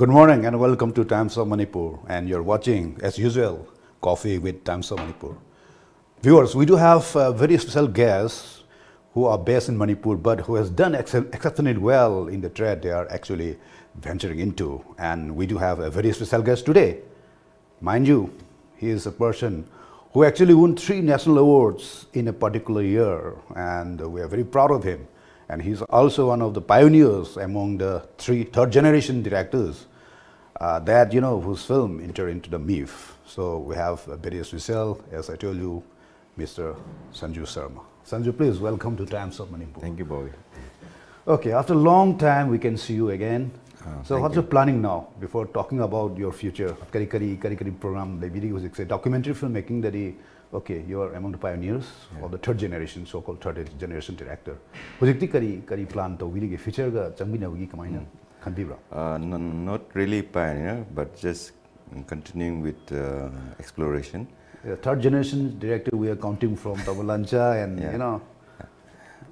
Good morning and welcome to Times of Manipur, and you're watching, as usual, Coffee with Times of Manipur. Viewers, we do have very special guests who are based in Manipur but who has done exceptionally well in the trade they are actually venturing into. And we do have a very special guest today. Mind you, he is a person who actually won 3 national awards in a particular year, and we are very proud of him. And he's also one of the pioneers among the 3rd generation directors that, you know, whose film enter into the MIF. So we have a very special, as I told you, Mr. Sanju Sharma. Sanju, please welcome to Times of Manipur. Thank you, Bobby. Okay, after a long time, we can see you again. So what's your planning now before talking about your future? Curry program, documentary filmmaking that he. Okay, you are among the pioneers of the 3rd generation, so-called 3rd generation director. Not really pioneer, but just continuing with exploration. Yeah, 3rd generation director, we are counting from Tamulancha and, you know.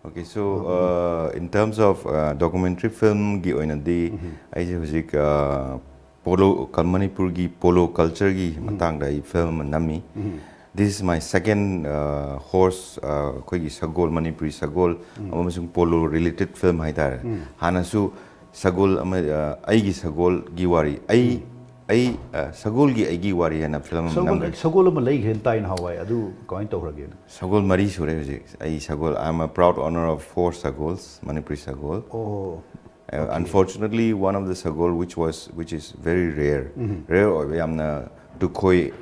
Okay, so in terms of documentary film, Polo culture film Nami. This is my 2nd horse, Sagol, Manipuri Sagol, Polo related film. Hanasu Sagol, Aigi Sagol, Giwari. Sagol gi Giwari and a film. Sagol Malay Hentai in Hawaii, I do going to her again. Sagol Marisure, Sagol. I'm a proud owner of 4 Sagols, Manipuri Sagol. Oh. Unfortunately, one of the Sagol, which is very rare. Rare, I'm a Dukoi.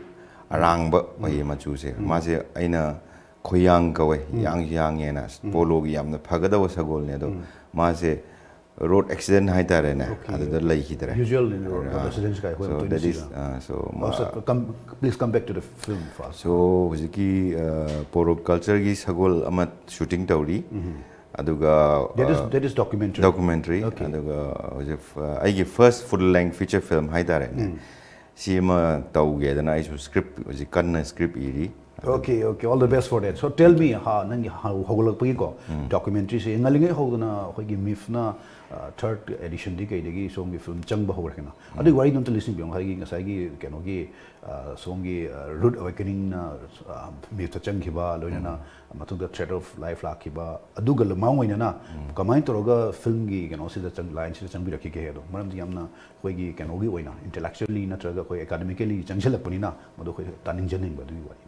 Arangba maye machu se mase aina khoyang kawe yang yang ena polo gi amna phagada wa sagol ne do mase road accident haita re na adar lai hidra usual accidents kai so that is so please come back to the film fast so hujiki polo culture gi sagol amat shooting tauri aduga that is documentary aduga I give first full length feature film haita re na. Okay, all the best for that. So tell me, how documentary se ngalinge hogna hoigi mifna 3rd edition di kai degi songi film changba horkena. Adu wari don to listen biong hagi ngasai gi kenogi songi Root Awakening na mifta changkiba loina matung the thread of life lakiba adu gal maoina na kamai toroga film gi kenosi the chang line se changbi rakhi ke do maram ji amna hoigi kenogi oina intellectually na traga koi academically changjela punina madu koi taning janing badu wari.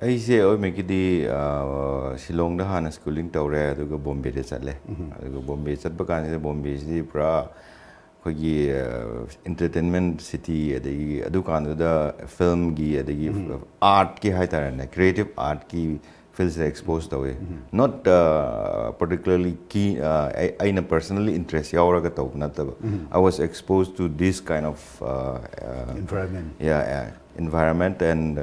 I say, I make it the Shillong the Hana schooling tower to go Bombay. Bombay is the entertainment city at the Adukan, the film gi at the art ki haita and creative art ki feels exposed away. Not particularly key, I personally interest. I was exposed to this kind of environment. Environment and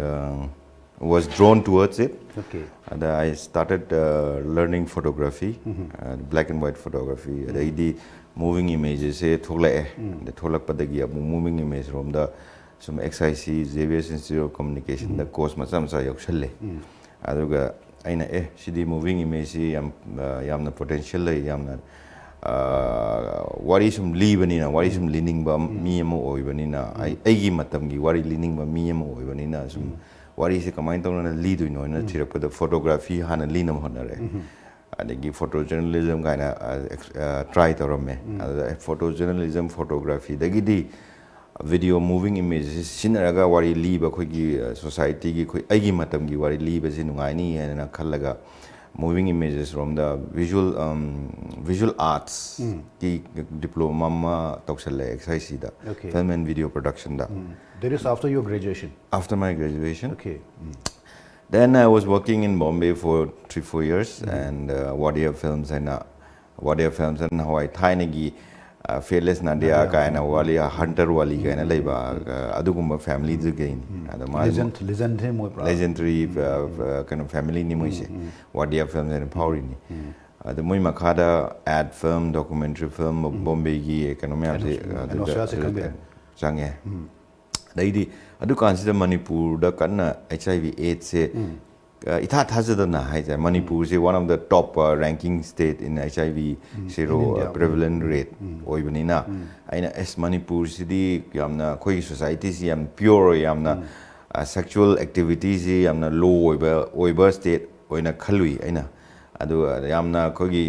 was drawn towards it. Okay. And I started learning photography, black and white photography. The moving images, moving image from the some XIC, Xavier's Institute of Communication, the course masam sa yokshale. Aduga aina shidi moving image yamna potential yamna. Wari sum libanina, wari sum leaning ba miyamo oibanina. Aigi matamgi wari leaning ba miyamo oibanina sum. What is the command on a lead in the photography and a linum honore? And they give photojournalism kind of try to rome. Photojournalism, photography, the giddy video moving images, Sinaraga, wari leave a quick society, Agimatam, wari leave as in Waini and a Kalaga moving images from the visual arts, the diploma, Toxale, Exicida, film and video production. That is after your graduation? After my graduation. Okay. Then I was working in Bombay for 3-4 years and Wadia Films and Hawaii Thainagi, Fearless Nadia, Kaina Hunter Wali, Kaina Laiba, Adukumba family again. Legendary kind of family Nimuise, Wadia Films and Paurini. The Mui Makada ad film, documentary film, Bombay, Economia, Zange. I do consider Manipur the HIV AIDS Manipur is one of the top ranking states in HIV zero prevalent rate. Manipur is the society pure sexual activities low state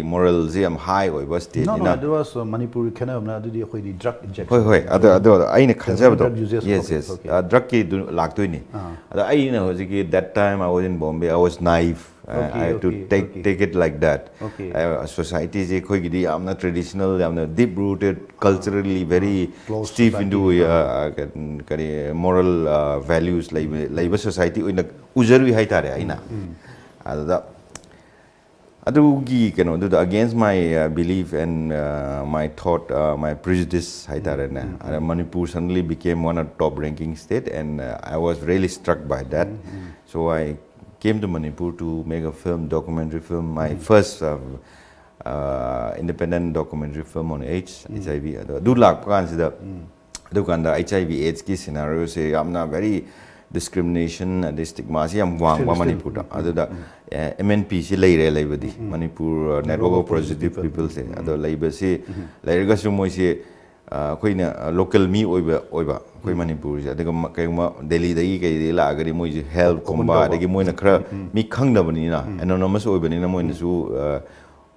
moral high state. No, no, there was Manipur drug injection. Drug users. Yes. Drug that time I was in Bombay, I was naive. I had to take it like that. Society is traditional, deep-rooted, culturally very steep into moral values. Like society, against my belief and my thought, my prejudice, Manipur suddenly became one of the top ranking state, and I was really struck by that. So I came to Manipur to make a film, documentary film, my first independent documentary film on AIDS, HIV. The HIV AIDS scenario say I'm not very discrimination and stigma am wang Manipur MNP si Manipur network of positive people say ado labor si lairga sumo si local me oiba koi Manipur ja de Delhi dagi kai la agari moi help comba dagi moi na khra mi khangna bani na anonymous oibani na moi su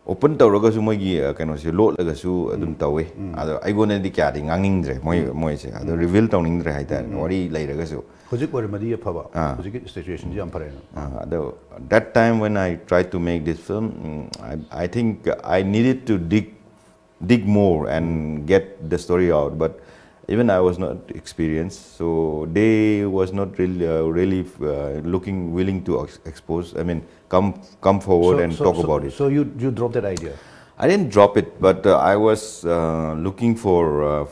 open tawraga su moi gi kaino si lot laga su adum tawe ado aigone di kya di nganging dre moi se ado reveal tawning dre haita ori lairga su. That time when I tried to make this film, I think I needed to dig more and get the story out. But even I was not experienced, so they was not really willing to expose. I mean, come forward and talk about it. So you dropped that idea. I didn't drop it, but I was looking for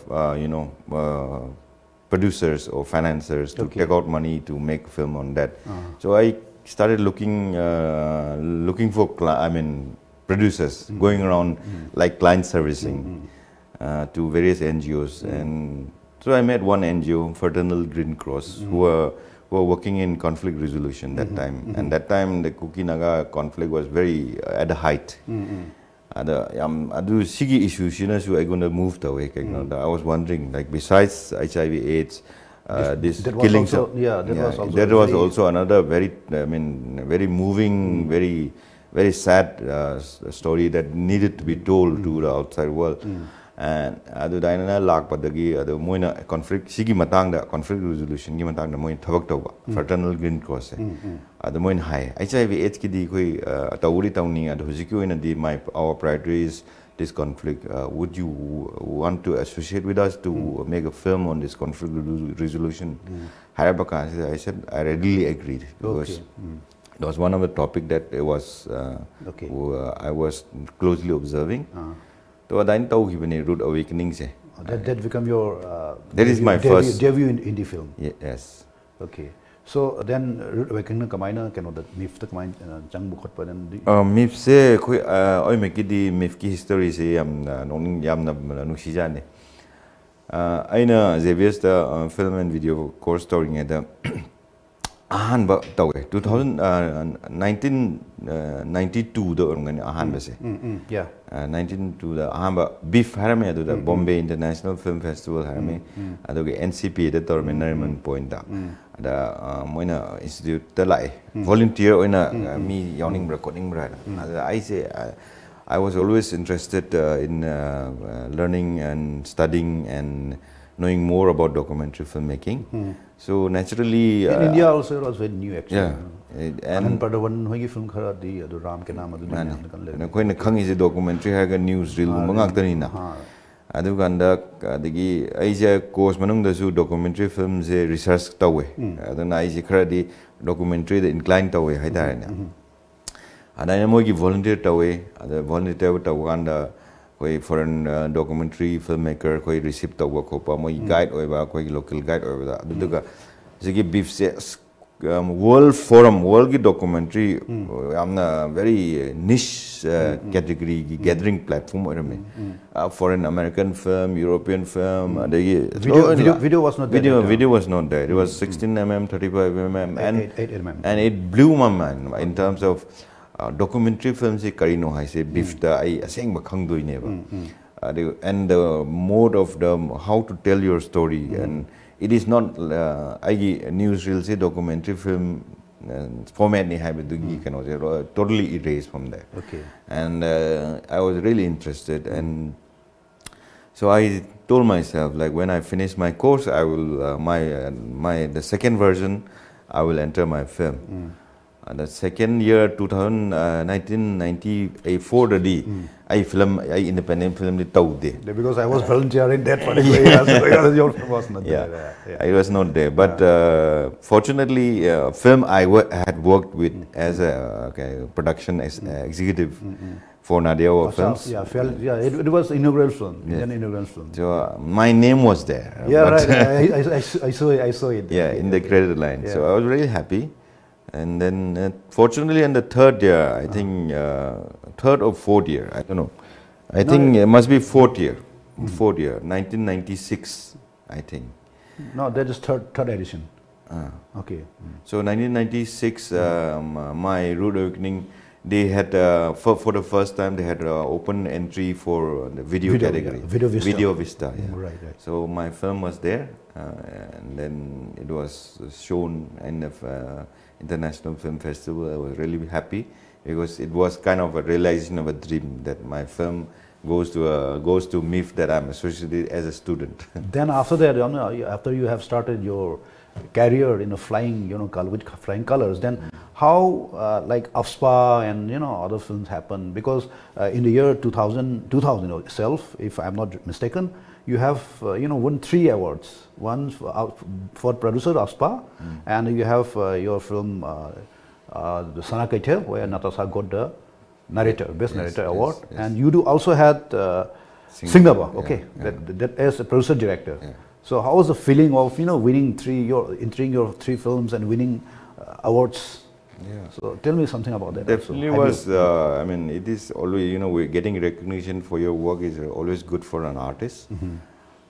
producers or financiers to take out money to make film on that. So I started looking for producers, going around like client servicing to various NGOs, and so I met one NGO, Fraternal Green Cross, who were working in conflict resolution that time. And that time the Kuki-Naga conflict was very at the height. Adu sigi issues, I gonna move away. I was wondering, like besides HIV/AIDS, this killing. There was also another very, very moving, very, very sad story that needed to be told to the outside world. And adu dainana lag padagi adu moina conflict sigi matang da conflict resolution gi matang da moin thabak tawba Fraternal Green Cross adu moin hai HIV/AIDS ki di koi tawuri tawni adu hujiki oina di my our priority is this conflict. Would you want to associate with us to make a film on this conflict resolution? Harabaka I said I readily agreed, because it was one of the topic that it was I was closely observing. So then Root Awakening. That become your that is my first debut in indie film. Yes. Okay. So then Root Awakening kamaina cannot that myth tak main chang bukhot pa then myth se koi oi me ki di myth ki history se am non yam na nushi jane aina Xavier's the film and video course touring at the ahan ba tawe 1992 the ahan base 1992 the ahan ba beef harame adu the Bombay International Film Festival harame adu NCP the terminal point da ada moina institute ta lai volunteer oina me yawning recording bra I say I was always interested in learning and studying and knowing more about documentary filmmaking. So naturally, in India also it was very new actually. And Padawan hoyi film khara di adu Ram ke naam adu na koi na khang is documentary ha ga news reel mangak tani na adu ganda adigi aija course manung da su documentary films e research tawe adu na aija khara di documentary the inclined tawe hai da na adai mo gi volunteer tawe adu volunteer tawanda koi foreign documentary filmmaker koi receipt ta work ko pa moi guide oiba koi local guide oiba adu ga jigi beef se World Forum, world documentary, amna very niche category gathering platform foreign American film, European film. Video was not there. Video was not there. It was 16mm, 35mm, and 8mm. And it blew my mind in terms of documentary films. Karino hai se bifta I saying bakhang doi neva. And the mode of the how to tell your story and. It is not newsreel say documentary film format ni hai totally erased from there. Okay. And I was really interested, and so I told myself, like, when I finish my course, I will the second version, I will enter my film. And the second year 1994 I film independent film the because I was volunteering that particular year, so your film was not there. Yeah. I was not there, but fortunately film I had worked with as a production executive for Nadia Films. It was inaugural film. Yeah. An inaugural film. So my name was there. Yeah, right. I saw it. Yeah, in the credit line. Yeah. So I was really happy. And then, fortunately, in the third year, I think, third or fourth year, I don't know. I think it must be fourth year, 1996, I think. No, that is third edition. Okay. So, 1996, my Root Awakening, they had, for the first time, they had open entry for the video category. Yeah. Video Vista. Yeah. Right. So, my film was there, and then it was shown in the International Film Festival. I was really happy because it was kind of a realization of a dream that my film goes to MIF that I'm associated as a student. Then after that, after you have started your career in a flying, with flying colors, then how like AFSPA and other films happen? Because in the year 2000 itself, if I'm not mistaken, you have won 3 awards. One for producer AFSPA, and you have your film the Sanakite, where Natasa got the narrator best narrator award, and you do also had Singapore. That as a producer director. Yeah. So how was the feeling of winning entering your three films and winning awards? Yeah. So tell me something about that. Definitely was. I mean, it is always we're getting recognition for your work is always good for an artist.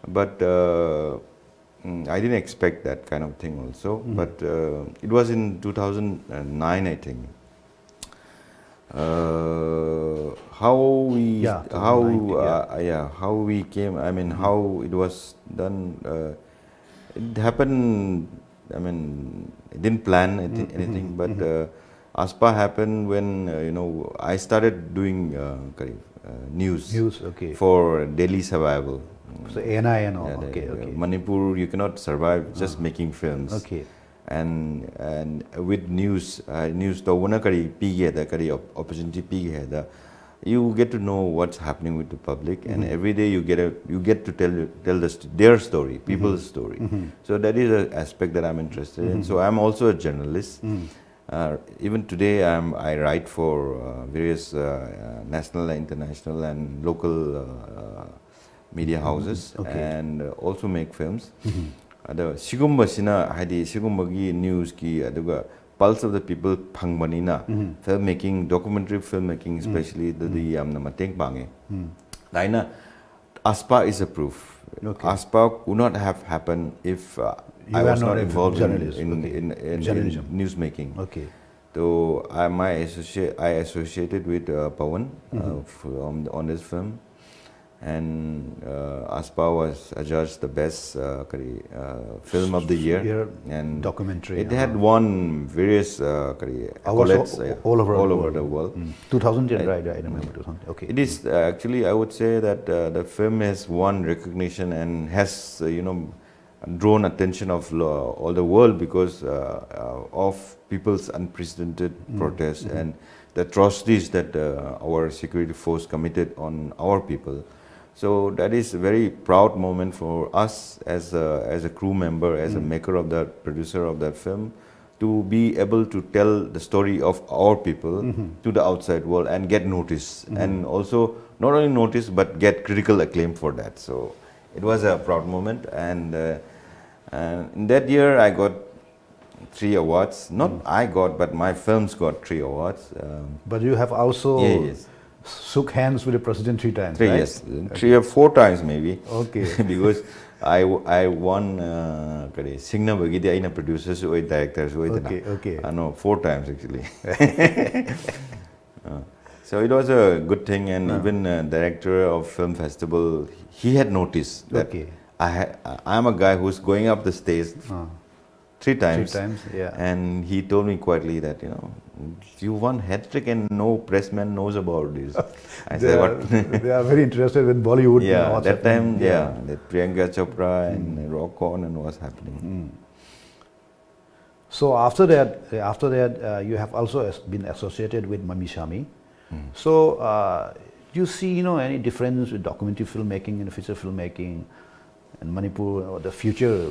But I didn't expect that kind of thing also. But it was in 2009, I think. How we came. I mean, how it was done. It happened. I mean, I didn't plan anything, but AFSPA happened when, I started doing news for daily survival. So ANI and all, Manipur, you cannot survive just making films. Okay. And with news, you get to know what's happening with the public, and every day you get to tell their story, people's story. So that is an aspect that I'm interested in. So I'm also a journalist. Even today, I write for various national, international, and local media houses, and also make films. The Sigumbagi news ki pulse of the people phangbanina filmmaking, documentary filmmaking, especially the Mateng Pange. Daina AFSPA is a proof. AFSPA would not have happened if I was not involved in news making. Okay. So I associated with Pawan on this film. And AFSPA was adjudged the best film of the year, and documentary. It had won various accolades all over the world. 2010, right? I remember 2000. Okay. It is actually, I would say that the film has won recognition and has drawn attention of all the world because of people's unprecedented protests and the atrocities that our security force committed on our people. So that is a very proud moment for us as a crew member, as a maker of that, producer of that film, to be able to tell the story of our people to the outside world and get noticed. And also, not only noticed, but get critical acclaim for that. So it was a proud moment. And in that year, I got 3 awards. Not I got, but my films got 3 awards. But you have also shook hands with the president 3 times, right? Yes, okay. 3 or 4 times maybe. Okay. Because I won Singna Bagidi, I producers, directors, okay, okay. I know 4 times actually. So it was a good thing, and even director of film festival, he had noticed that I'm a guy who's going up the stage 3 times. 3 times, yeah. And he told me quietly that, you know, you won hat-trick and no pressman knows about this. I said, what? They are very interested in Bollywood. Yeah, and what's that happening. Time, yeah, that Priyanka Chopra and rock on and what's happening. So after that, you have also been associated with Mami Sami. So do you see, you know, any difference with documentary filmmaking and feature filmmaking in Manipur, or the future?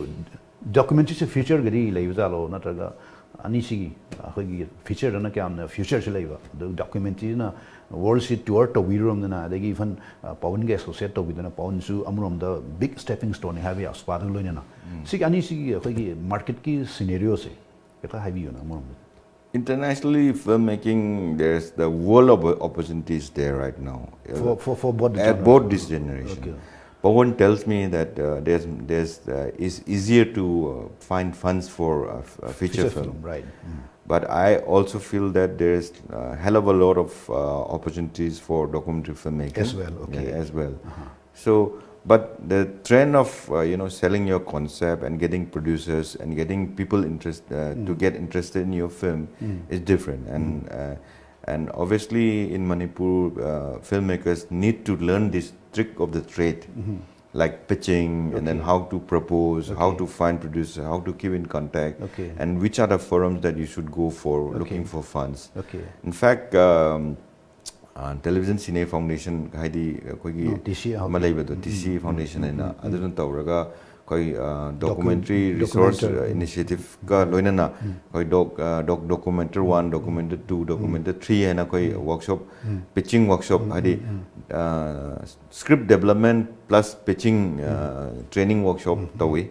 Documentary future gari leivalo na targa anisi akhi feature na kya amna future chilaiva documentary na world city tour to virom na adagi even Pawan ge associate to vidana Pawan su amrom the big stepping stone have aspar lo na sig anisi akhi market ki scenario se eta have you na amrom internationally filmmaking there's the world of opportunities there right now for both at both this generation. Okay. Pawan tells me that it's easier to find funds for a feature film, right? But I also feel that there's a hell of a lot of opportunities for documentary filmmaking as well. Okay, yeah, as well. So, but the trend of you know, selling your concept and getting producers and getting people to get interested in your film is different, and obviously in Manipur, filmmakers need to learn this trick of the trade, like pitching, and then how to propose, how to find producers, how to keep in contact, and which are the forums that you should go for looking for funds. In fact, Television Cine Foundation, TC Foundation, documentary resource initiative ka loina na koi documentary 1 documentary 2 documentary 3 and koi workshop pitching workshop hadi script development plus pitching training workshop tawi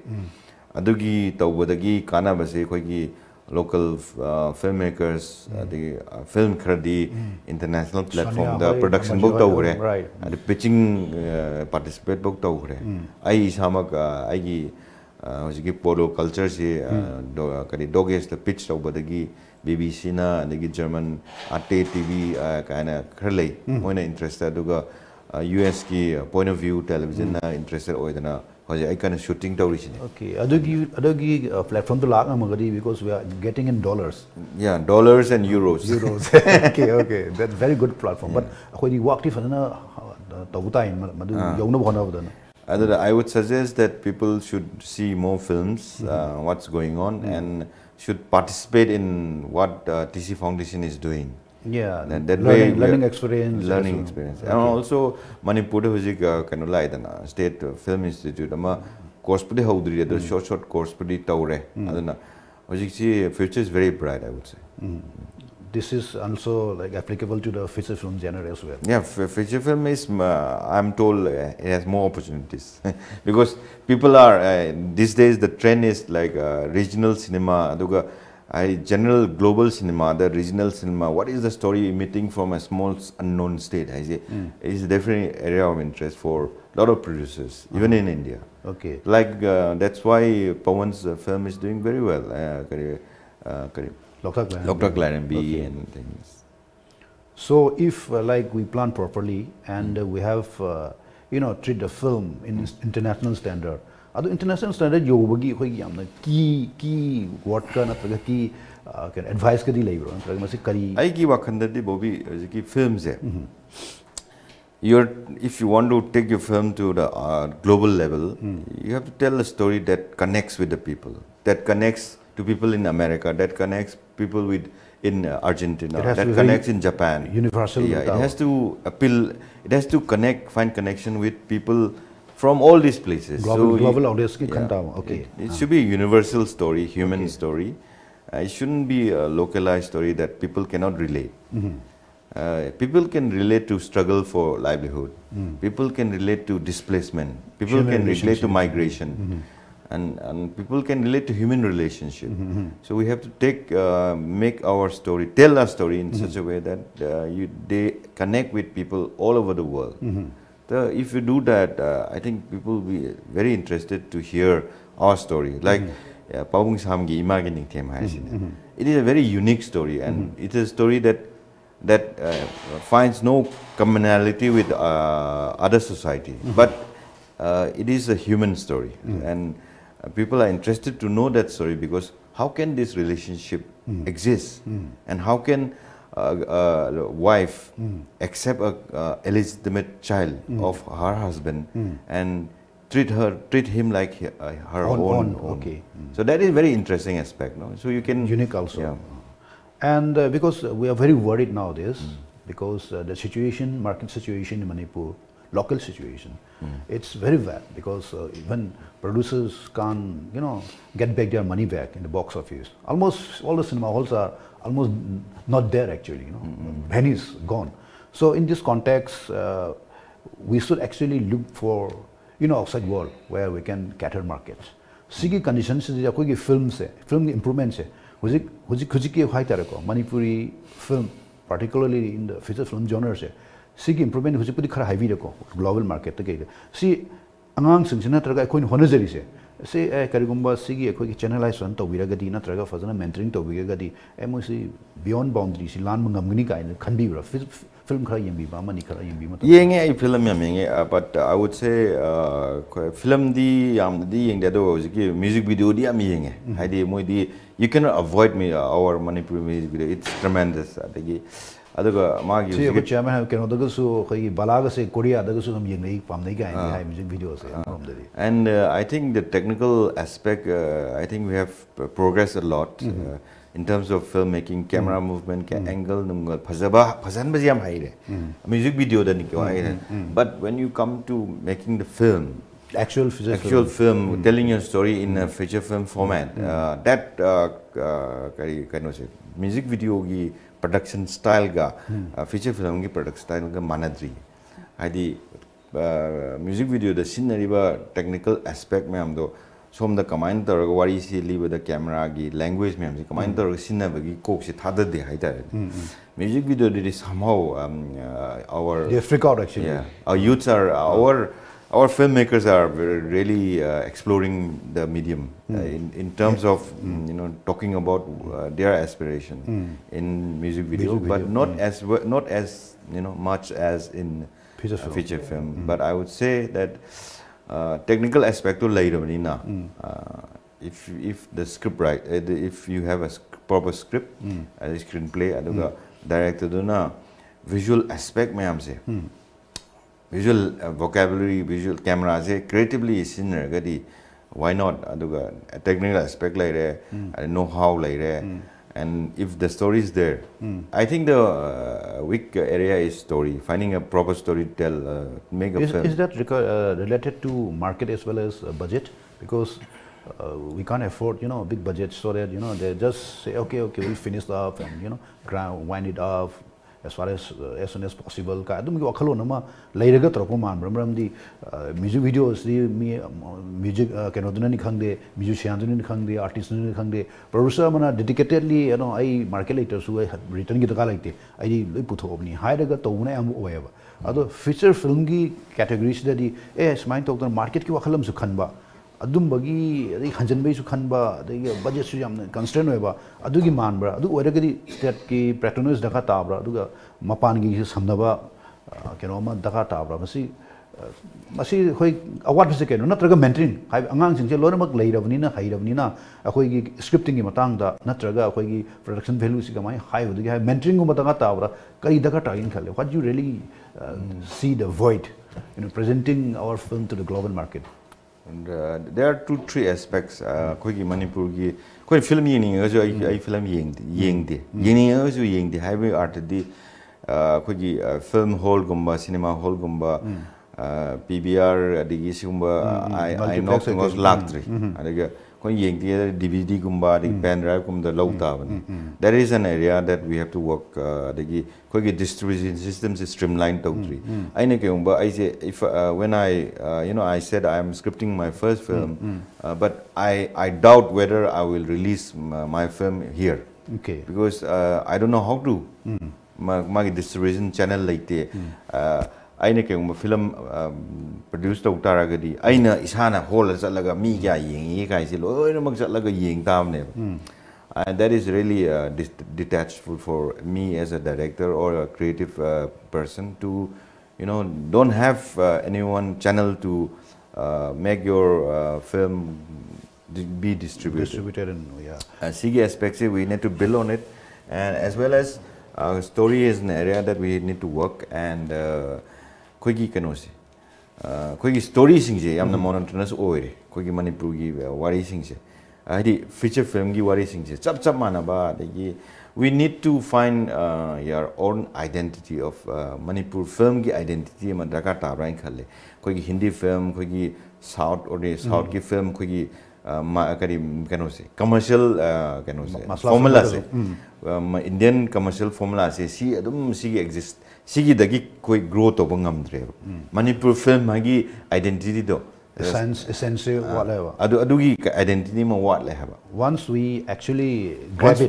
adugi tawbadagi kana base koi gi local filmmakers the film khadi international platform the production book tawre the pitching participate book tawre ai samak ai gi hojigi polo culture se kadi doges the pitch tawbadagi BBC na the German Arte TV kana khrlei moina interested duga US ki point of view television na interested oidana. I kind of shooting television. Okay, adogi platform to laga magadi because we are getting in dollars. Yeah, dollars and euros. Euros. Okay, okay, that's very good platform. Yeah. But when you work different, I would suggest that people should see more films, what's going on, and should participate in what TC Foundation is doing. Yeah, that learning, way learning experience. Learning also. Experience. And also, Manipur Hujik State Film Institute, course the short course future is very bright, I would say. This is also like applicable to the feature film genre as well. Yeah, feature film is, I'm told, it has more opportunities. Because people are, these days the trend is like regional cinema. General global cinema, the regional cinema, what is the story emitting from a small unknown state? I say it's definitely an area of interest for a lot of producers, even in India. Okay. Like that's why Pawan's film is doing very well. Loktak Lairembi and things. So if like we plan properly and we have you know, treat the film in international standard. International standard yobagi hoigi amna ki what kana pragati can advice kadi laibro pragmasi kari ai ki wakhanda Bobby ki films if you want to take your film to the global level you have to tell a story that connects with the people, that connects to people in America, that connects people with in Argentina, that connects in Japan, universal. Yeah, it has to appeal, it has to connect, find connection with people from all these places. Global audience ki khantam. Okay. It should be a universal story, human story. It shouldn't be a localized story that people cannot relate. People can relate to struggle for livelihood. People can relate to displacement. People can relate to migration. and people can relate to human relationship. Mm-hmm. So we have to take, make our story, tell our story in mm-hmm. such a way that they connect with people all over the world. Mm-hmm. So if you do that, I think people will be very interested to hear our story. Like Pabung Samgi, Imagining Theme. It is a very unique story, and mm-hmm. it is a story that finds no commonality with other society, mm-hmm. but it is a human story, mm-hmm. and people are interested to know that story, because how can this relationship mm-hmm. exist, mm-hmm. and how can a wife mm-hmm. accept a illegitimate child mm-hmm. of her husband mm-hmm. and treat him like her own. Okay. Mm-hmm. So that is very interesting aspect, no? So you can unique also. Yeah. And because we are very worried nowadays, mm. because the situation, market situation in Manipur, local situation, it's very bad, because even producers can't, you know, get back their money back in the box office. Almost all the cinema halls are almost not there actually, you know, pennies gone. So in this context, we should actually look for, you know, outside world where we can cater markets. Sigi conditions is a film, film improvements. Manipuri film, particularly in the feature film genre, see improvement global market. See, angang singchina traga koi honazeri se. See, karigumba see koi channelization tawiragadi na traga fazana mentoring tawiragadi. Emosi beyond boundaries, lan mangamgini kail khanbiura film khara yembi ba mani khara yembi matlab. Yenge film yamenge, but I would say film di amdi yenge do jiki music video di am yenge. Hadi moi di. You cannot avoid me, our Manipuri music video. It's tremendous. And I think the technical aspect, I think we have progressed a lot in terms of filmmaking, camera movement, angle, music video. But when you come to making the film, actual film, telling your story in a feature film format. That music video ki production style ga feature film ki production style ga manadri. Hadi music video the scenery ba technical aspect me amdo. So am the command tar ga wari si li the camera gi language me amsi command tar scenery ba gi kok si thada de haidar. Music video did is somehow our they freak out actually. Yeah, our youths are our filmmakers are really exploring the medium in terms of you know, talking about their aspiration in music videos, but not as you know, much as in feature film. But I would say that technical aspect to if the script right, if you have a proper script, a screenplay, aduga director duna visual aspect me amse. Visual vocabulary, visual cameras, creatively scenery. Why not? Technical aspect like know-how like and if the story is there, I think the weak area is story. Finding a proper story to tell, make a film. Is that related to market as well as budget? Because we can't afford, you know, big budget, so that, you know, they just say, okay, okay, we'll finish it up and, you know, wind it up as far as soon as possible. I don't know the music videos, the producer dedicatedly, you know, I marketers who have written it. I put home, hide a feature film categories that the mine talk the market ki wakalam sukhanba. Adum bagi the Hanjan Bay Sukhanba, the budget Suyam, constraint over Adugi Manbra, Adu Oregadi, Stepki, Pratunus Dakatabra, Duga, Mapangi, Samdaba, Kenoma, Dakatabra, Masi, what is the case? Not recommending. I've announced in the Loramak later of Nina, Hide of Nina, a Hoigi scripting in Matanga, Natraga, Hoigi, production values, high with the mentoring of Matagatabra, Kari Dakata in Kali. What do you really see the void in presenting our film to the global market? And, there are two or three aspects. Manipur ki koi film yeninga jo ai film yengdi highway art di koi film hall gumba cinema hall gumba PBR adigi gumba I know was lakhtri adiga DVD gumba, pen drive gumda low tavan. That is an area that we have to work. The distribution systems is streamlined totally. When I I said I am scripting my first film, but I doubt whether I will release my film here. Okay. Because I don't know how to. My distribution channel like the. I know film produced Taragadi. I know Ishana Hole as a laga media ying. And that is really detachful for me as a director or a creative person to, don't have anyone channel to make your film be distributed. See, aspects we need to build on it, and as well as story is an area that we need to work and. Story sing je, amna monotonous oire. Kogi Manipur gi wari sing je. Adi feature film gi wari sing je. Chap mana ba. We need to find your own identity of Manipur film gi identity man daka tabrain khalle. Kogi Hindi film, kogi South or South ki film, kogi commercial formula se. Indian commercial formula se si adum si exist. Sigi dagi koi growth of ngamdreo. Manipur film magi identity do. Essential whatever. Adugi identity mo what lehaba. Once we actually grab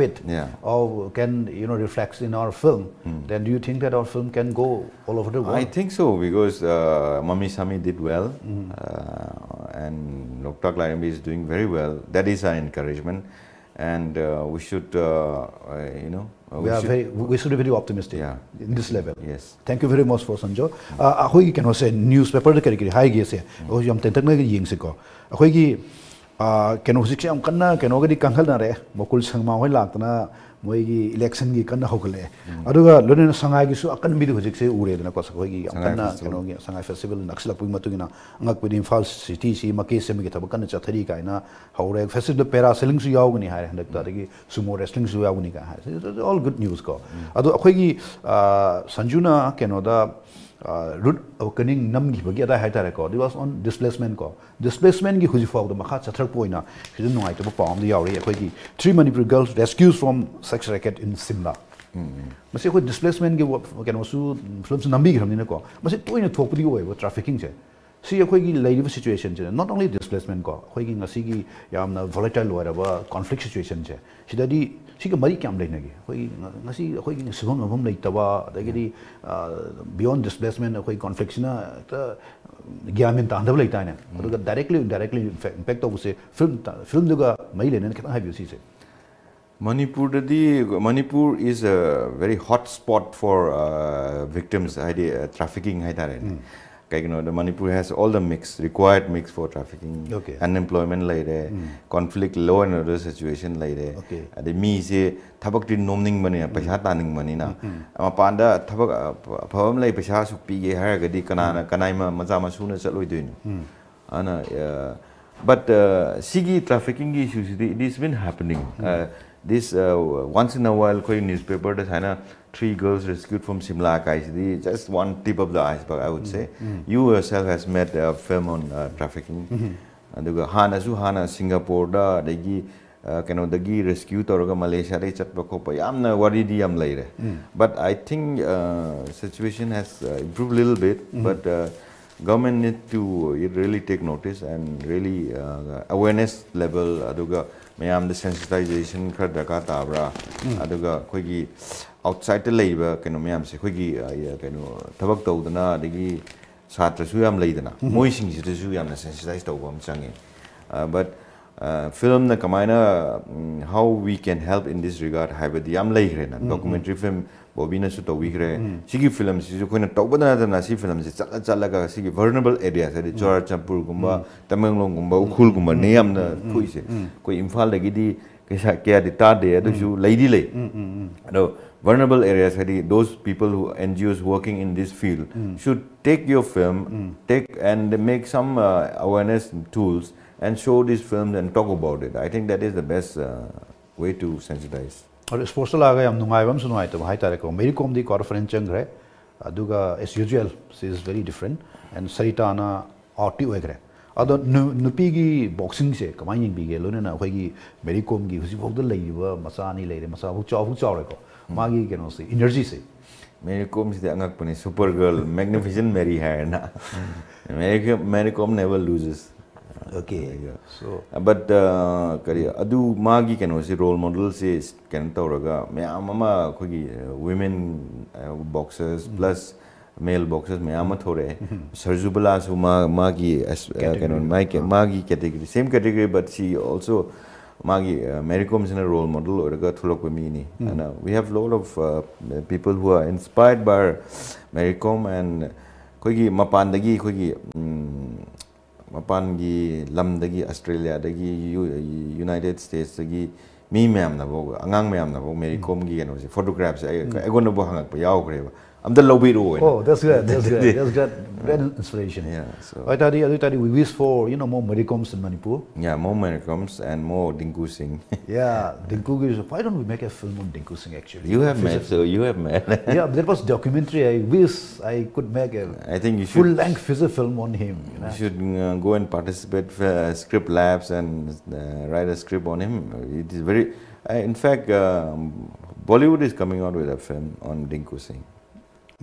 it, or can reflect in our film, then do you think that our film can go all over the world? I think so, because Mami Sami did well, and Loktak Lairembi is doing very well. That is our encouragement, and we should We should be very optimistic in this level. Yes. Thank you very much for Sanju. Ahoy can say newspaper the carry high geese. Oh, you am tentacle ying siko. Ahoy can Hosik am Kana, can already Kankanare, Mokul Sangma Latana, Moigi election Gikana Hokale. Aduga, Lunan Sangagi, so I can be the Hosik Ure and Kosogi, Amkana, Sangai Festival, Naxlapumatuna, Angakwin Falls City, Makisem Gitabakan, Chatarikaina, Hore, Festival Pera, selling Suyawini, High Hand, Sumo Wrestling Suyawini. All good news go. Ado Ahogi, Sanjuna, Kenoda. Root Awakening Nam Gibagi at Haita record. It was on displacement call. Displacement Gihuzifog, the Mahat Satrapoina, she didn't know I took a palm, the Yauri, Akwegi. 3 Manipur girls rescued from sex racket in Simla. Must say what displacement give up can also films Nambi Raminako. Must it point a talk with you over trafficking? See a quiggy lady situation, not only displacement call, Quaking a Sigi, Yamna, volatile, whatever, conflict situation. She daddy. She Mary Kom lagi. Koi nasi koi sebang abang lagi tawa. Jadi beyond displacement koi conflict na itu giamin tanpa lagi tanya. Atau directly impact of se film juga Mary lenen kita heavy sih. Manipur is a very hot spot for victims. Ada trafficking hai taran. The Manipur has all the required mix for trafficking, unemployment like conflict, law and order situation like that. The me say thabak tin nomning mani, pesha taning mani na. Amapanda thabak phawam like pesha supiye har gadi kanai ma mazama suna chaloi doinu. Ana but sigi trafficking issues it has been happening. This once in a while koi newspaper does hana. 3 girls rescued from Simla, just one tip of the iceberg, I would say. You yourself has met a film on trafficking. And the Hana Singapore, the rescue Toroga Malaysia, I'm not worried. But I think situation has improved a little bit, but government need to really take notice and really awareness level, the sensitization outside the labor but film how we can help in this regard documentary film Bobby films vulnerable areas vulnerable areas, those people who NGOs working in this field should take your film, take and make some awareness tools and show these films and talk about it. I think that is the best way to sensitize. Sports Mary Kom the conference changre, aduga as usual she is very different and Saritana Oti Wegre. Ado Nupigi boxing se kamai ying bige lone na khogi Mary Kom gi husi bok da leiwa masani leire masa bu chaw ko magi keno se energy se Mary Kom se angak pani super girl magnificent Mary hai na Mary Kom never loses okay so but kariya adu magi keno se role model se ken tauraga me mama khogi women boxers plus male boxers में आमत हो रहे हैं सरजुबला सु मागी category same category but she also मागी Mary Kom is a role model और अगर थोड़ा नहीं है we have lot of people who are inspired by Mary Kom and कोई की मापांडगी कोई की मापांडगी लम्बगी Australia दगी United States दगी मी में आमना बोग अंगांग में आमना बोग Mary Kom की कैनोसी photographs एको न बो हंगाक पयाओ करेगा I'm the Lobiro. Oh, that's good. That's good. That's good. Great inspiration. Yeah. So I thought we wish for more Mary Koms in Manipur. Yeah, more Mary Koms and more Dingko Singh. Yeah, Dingko is. Why don't we make a film on Dingko Singh? Actually, you have made. So you have made. Yeah, there was documentary. I wish I could make a. I think you should full-length feature film on him. You know? You should go and participate for script labs and write a script on him. It is very. In fact, Bollywood is coming out with a film on Dingko Singh.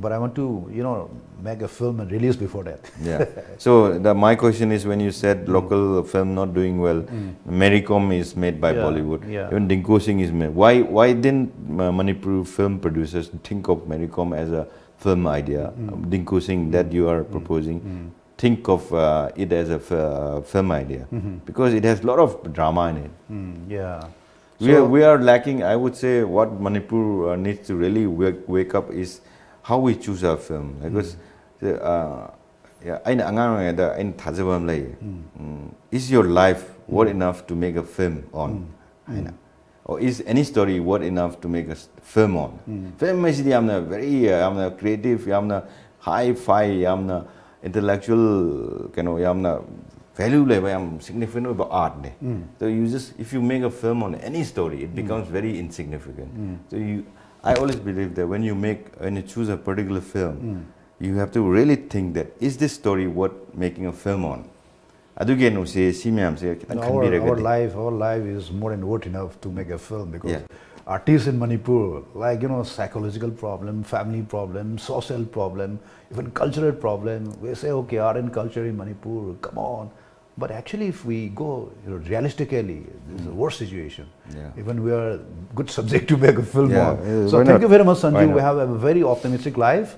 But I want to, make a film and release before that. Yeah. So my question is, when you said local film not doing well, Mary Kom is made by Bollywood. Yeah. Even Dingko Singh is made. Why didn't Manipur film producers think of Mary Kom as a film idea? Dingko Singh that you are proposing, think of it as a film idea because it has a lot of drama in it. Yeah. So we are lacking. I would say what Manipur needs to really wake up is. How we choose our film because is your life worth enough to make a film on or is any story worth enough to make a film on film basically I'm creative I'm hi-fi I'm intellectual value level I'm significant about art so you just if you make a film on any story it becomes very insignificant so you I always believe that when you choose a particular film, you have to really think that is this story worth making a film on? Our life is more than worth enough to make a film because artists in Manipur, psychological problem, family problem, social problem, even cultural problem. We say, okay, art and culture in Manipur, come on. But actually, if we go realistically, it's a worse situation. Yeah. Even we are good subject to make a film on. So thank you very much, Sanju. We have a very optimistic life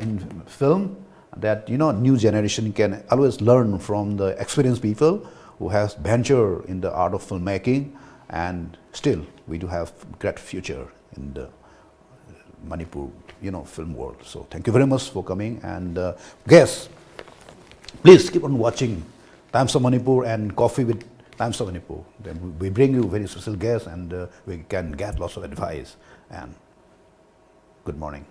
in film that new generation can always learn from the experienced people who has ventured in the art of filmmaking, and still we do have great future in the Manipur film world. So thank you very much for coming, and guests, please keep on watching. Times of Manipur and Coffee with Times of Manipur. Then we bring you very special guests and we can get lots of advice. And good morning.